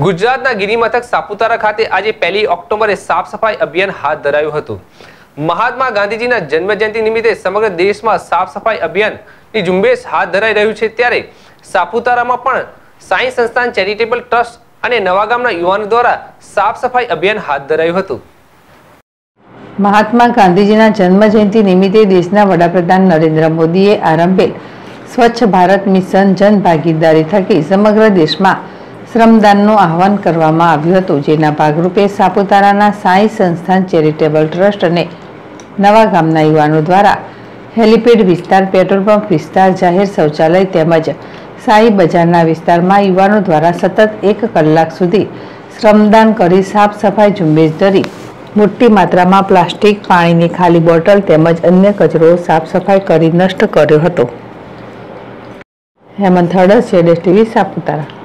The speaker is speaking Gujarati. ગુજરાતના ગિરિમથક સાપુતારા ખાતે આજે 1 ઓક્ટોબરે સાફ સફાઈ અભિયાન હાથ ધરાયું હતું। મહાત્મા ગાંધીજીના જન્મજયંતિ નિમિત્તે સમગ્ર દેશમાં સાફ સફાઈ અભિયાનની ઝુંબેશ હાથ ધરાઈ રહ્યું છે, ત્યારે સાપુતારામાં પણ સાઈ સંસ્થાન ચેરિટેબલ ટ્રસ્ટ અને નવાગામના યુવાનો દ્વારા સાફ સફાઈ અભિયાન હાથ ધરાયું હતું। મહાત્મા ગાંધીજીના જન્મજયંતિ નિમિત્તે દેશના વડાપ્રધાન નરેન્દ્ર મોદીએ આરંભેલ સ્વચ્છ ભારત મિશન જન ભાગીદારી થકી સમગ્ર દેશમાં શ્રમદાનનું આહવાન કરવામાં આવ્યું હતું, જેના ભાગરૂપે સાપુતારાના સાઈ સંસ્થાન ચેરિટેબલ ટ્રસ્ટ અને નવા ગામના યુવાનો દ્વારા હેલિપેડ વિસ્તાર, પેટ્રોલ પંપ વિસ્તાર, જાહેર શૌચાલય તેમજ સાઈ બજારના વિસ્તારમાં યુવાનો દ્વારા સતત 1 કલાક સુધી શ્રમદાન કરી સાફ સફાઈ ઝુંબેશ ધરી મોટી માત્રામાં પ્લાસ્ટિક, પાણીની ખાલી બોટલ તેમજ અન્ય કચરો સાફ સફાઈ કરી નષ્ટ કર્યો હતો। હેમંત હર્ડસ, ટીવી, સાપુતારા।